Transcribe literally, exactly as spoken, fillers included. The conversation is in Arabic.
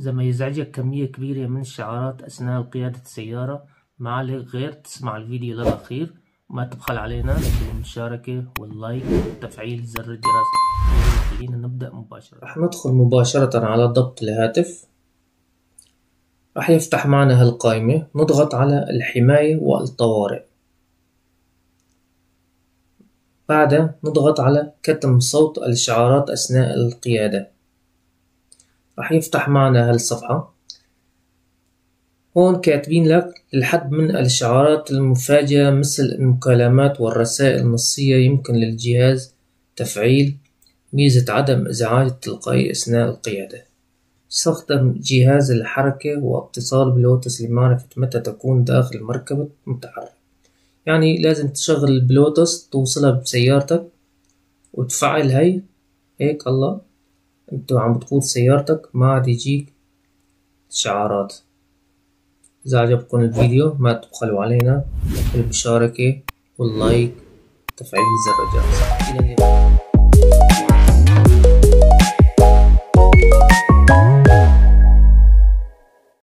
إذا ما يزعجك كمية كبيرة من الشعارات أثناء قيادة السيارة، ما عليك غير تسمع الفيديو للأخير، وما تبخل علينا بالمشاركة واللايك وتفعيل زر الجرس. خلينا نبدأ مباشرة. رح ندخل مباشرة على ضبط الهاتف. رح يفتح معنا هالقائمة، نضغط على الحماية والطوارئ، بعدها نضغط على كتم صوت الإشعارات أثناء القيادة. رح يفتح معنا هالصفحة، هون كاتبين لك الحد من الإشعارات المفاجئة مثل المكالمات والرسائل النصية، يمكن للجهاز تفعيل ميزة عدم إزعاج التلقائي أثناء القيادة. استخدم جهاز الحركة واتصال باللوتس لمعرفة متى تكون داخل المركبة متحرك. يعني لازم تشغل البلوتوث، توصلها بسيارتك وتفعل هاي هيك. الله، انت عم بتقود سيارتك ما عاد يجيك شعارات. اذا عجبكم الفيديو ما تبخلوا علينا بالمشاركة واللايك وتفعيل زر الجرس.